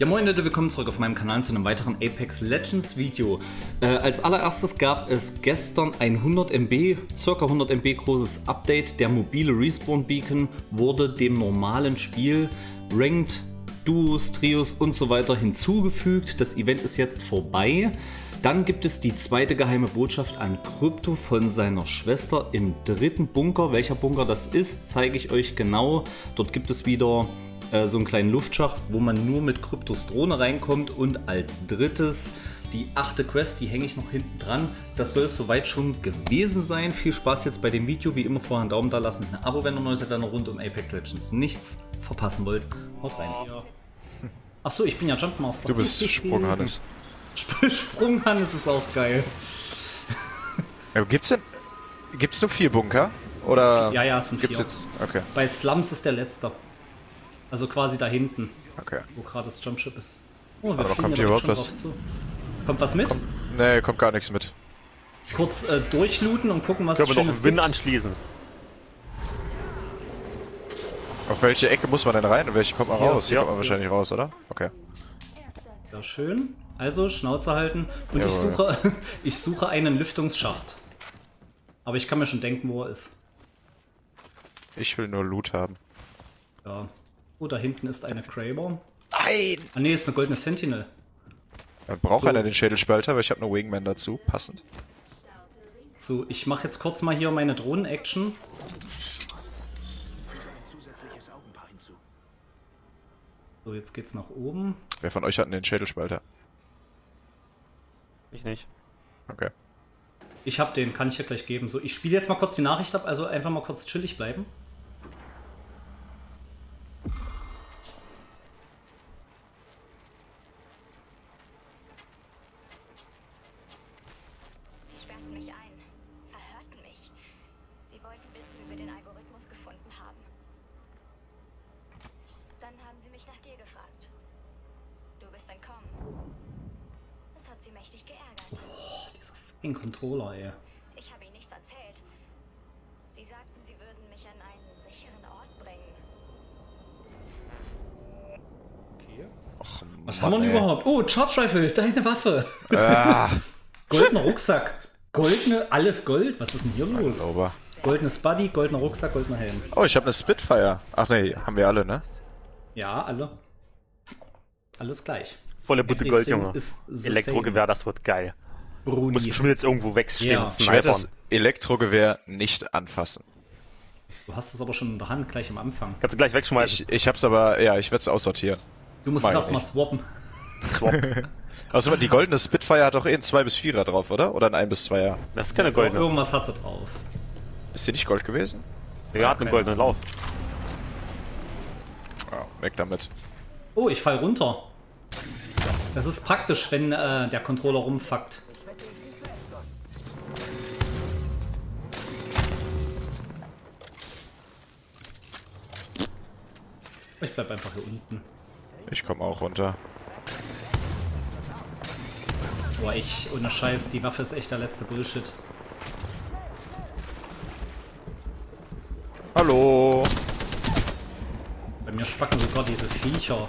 Ja moin Leute, willkommen zurück auf meinem Kanal zu einem weiteren Apex Legends Video. Als allererstes gab es gestern ein 100 MB großes Update. Der mobile Respawn Beacon wurde dem normalen Spiel Ranked, Duos, Trios und so weiter hinzugefügt. Das Event ist jetzt vorbei. Dann gibt es die zweite geheime Botschaft an Crypto von seiner Schwester im dritten Bunker. Welcher Bunker das ist, zeige ich euch genau. Dort gibt es wieder so einen kleinen Luftschacht, wo man nur mit Cryptos Drohne reinkommt. Und als drittes die 8. Quest, die hänge ich noch hinten dran. Das soll es soweit schon gewesen sein. Viel Spaß jetzt bei dem Video. Wie immer vorher einen Daumen da lassen, ein Abo, wenn ihr neu seid, dann rund um Apex Legends nichts verpassen wollt. Haut rein. Achso, ich bin ja Jumpmaster. Du bist Sprunghannes. Sprunghannes ist auch geil. Gibt's nur 4 Bunker? Oder ja, es sind 4. Jetzt? Okay. Bei Slums ist der letzte. Also quasi da hinten, okay, wo gerade das Jumpship ist. Oh, wir fliegen hier überhaupt was. Zu. Kommt was mit? Nee, kommt gar nichts mit. Kurz durchlooten und gucken, was es Schönes gibt. Können wir noch einen Win anschließen. Auf welche Ecke muss man denn rein und welche kommt man raus? Hier kommt man wahrscheinlich raus, oder? Okay. Ja, schön. Also, Schnauze halten. Und jawohl, ich suche einen Lüftungsschacht. Aber ich kann mir schon denken, wo er ist. Ich will nur Loot haben. Ja. Oh, da hinten ist eine Kraber. Nein! Ah ne, ist eine goldene Sentinel. Dann braucht einer den Schädelspalter, weil ich habe eine Wingman dazu, passend. So, ich mache jetzt kurz mal hier meine Drohnen-Action. So, jetzt geht's nach oben. Wer von euch hat denn den Schädelspalter? Ich nicht. Okay. Ich hab den, kann ich dir gleich geben. So, ich spiele jetzt mal kurz die Nachricht ab, also einfach mal kurz chillig bleiben. Den Controller, ey. Ich habe ihnen nichts erzählt. Sie sagten, sie würden mich an einen sicheren Ort bringen. Okay. Och, was Mann, haben wir denn überhaupt? Oh, Charge Rifle, deine Waffe. Goldener Rucksack. Goldene, alles Gold. Was ist denn hier los? Goldenes Buddy, goldener Rucksack, goldener Helm. Oh, ich habe eine Spitfire. Ach nee, haben wir alle, ne? Ja, alle. Alles gleich. Volle Butte Gold, Junge. Elektrogewehr, das wird geil. Bruni. Muss bestimmt jetzt irgendwo wegstehen. Ja. Ich werde das Elektrogewehr nicht anfassen. Du hast es aber schon in der Hand, gleich am Anfang. Kannst du gleich wegschmeißen. Ich hab's aber, ja, ich werde es aussortieren. Du musst es erstmal swappen. Also die goldene Spitfire hat doch eh ein 2-4er drauf, oder? Oder ein 1-2er? Das ist keine goldene. Irgendwas hat sie drauf. Ist die nicht gold gewesen? Ja, hat einen goldenen Lauf. Oh, weg damit. Oh, ich fall runter. Das ist praktisch, wenn der Controller rumfuckt. Ich bleib einfach hier unten. Ich komm auch runter. Boah, ohne Scheiß, die Waffe ist echt der letzte Bullshit. Hallo! Bei mir spacken sogar diese Viecher.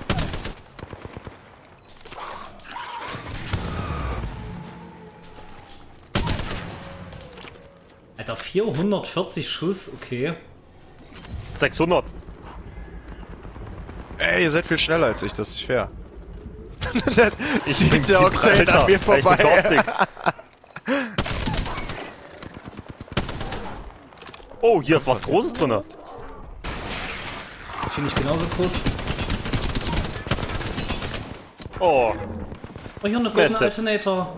Alter, 440 Schuss, okay. 600! Ey, ihr seid viel schneller als ich, das ist fair. Ich bin der Octane an mir vorbei. Oh, hier ist was Großes drin. Das finde ich genauso groß. Oh, hier eine goldene Alternator.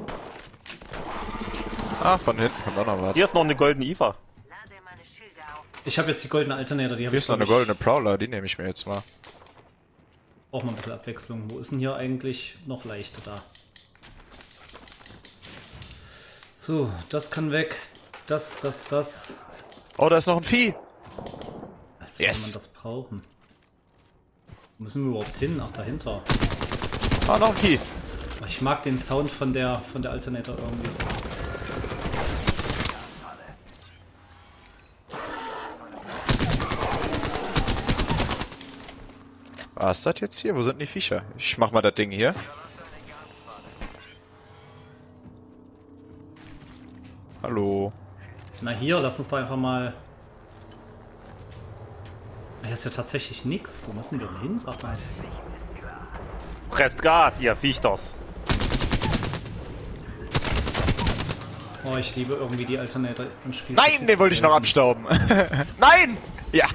Ah, von hinten kommt auch noch was. Hier ist noch eine goldene IFA. Ich habe jetzt die goldene Alternator, die habe ich. Hier ist noch eine goldene Prowler, die nehme ich mir jetzt mal. Braucht man ein bisschen Abwechslung. Wo ist denn hier eigentlich noch leichter da? So, das kann weg. Das. Oh, da ist noch ein Vieh. Als yes. Kann man das brauchen. Wo müssen wir überhaupt hin? Ach, dahinter. Ah, noch ein Vieh. Ich mag den Sound von der Alternator irgendwie. Was ist das jetzt hier? Wo sind die Viecher? Ich mach mal das Ding hier. Hallo. Na hier, lass uns da einfach mal... Hier ist ja tatsächlich nichts. Wo müssen wir denn hin? Sag mal. Presst Gas, ihr Viechers. Oh, ich liebe irgendwie die Alternator im Spiel. Nein, den wollte ich noch abstauben. Nein! Ja.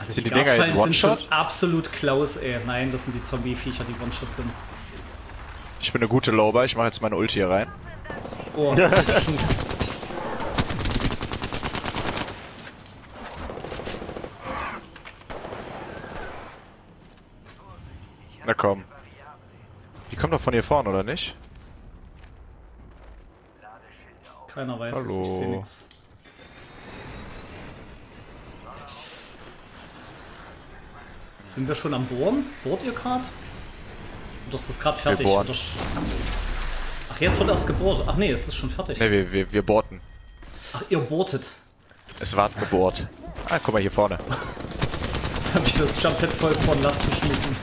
Also die Dinger jetzt One-Shot? Sind schon absolut Klaus, ey. Nein, das sind die Zombie-Viecher, die One-Shot sind. Ich bin eine gute Loba, ich mache jetzt meine Ulti hier rein. Oh, das ist schon... Na komm. Die kommen doch von hier vorne, oder nicht? Keiner weiß es, ich seh nix. Sind wir schon am Bohren? Bohrt ihr gerade? Oder ist das gerade fertig? Ach, jetzt wird erst gebohrt. Ach nee, es ist schon fertig. Ne, wir bohrten. Ach, ihr bohrtet. Es ward gebohrt. Ah, guck mal hier vorne. Jetzt habe ich das Jumphead voll von Latz geschmissen.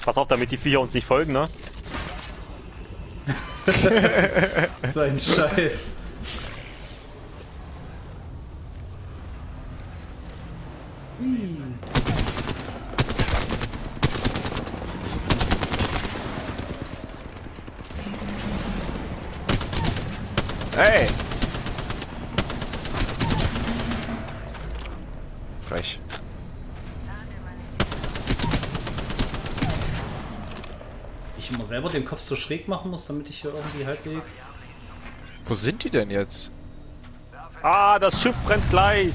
Pass auf, damit die Viecher uns nicht folgen, ne? Sein Scheiß. Hey! Frech. Ich immer selber den Kopf so schräg machen muss, damit ich hier irgendwie halbwegs... Wo sind die denn jetzt? Ah, das Schiff brennt gleich!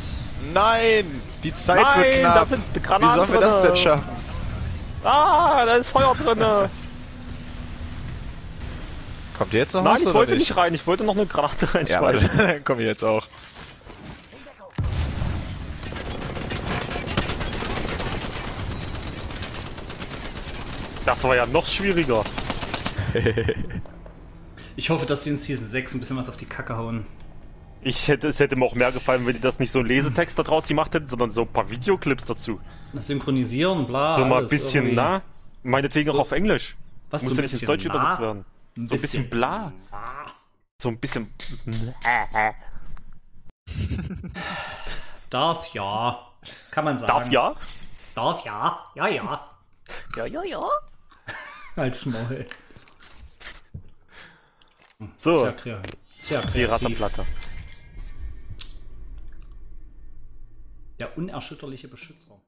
Nein! Die Zeit wird knapp! Da sind Granaten. Wie sollen wir das denn schaffen? Ah, da ist Feuer drinne! Kommt ihr jetzt noch raus? Nein, ich wollte nicht rein, ich wollte noch eine Granate reinschmeißen. Ja, dann komm ich jetzt auch. Das war ja noch schwieriger. Ich hoffe, dass die in Season 6 ein bisschen was auf die Kacke hauen. Es hätte mir auch mehr gefallen, wenn die das nicht so einen Lesetext da draus gemacht hätten, sondern so ein paar Videoclips dazu. Das Synchronisieren, bla. So mal ein bisschen, irgendwie. Na? Meinetwegen so, auch auf Englisch. Was, muss so ein bisschen ins Deutsche übersetzt werden. So ein bisschen bla. So ein bisschen. Darf ja. Kann man sagen. Darf ja? Darf ja. Ja, ja. Ja, ja, ja. Als Maul. So. Sehr kreativ. Die Ratterplatte. Der unerschütterliche Beschützer.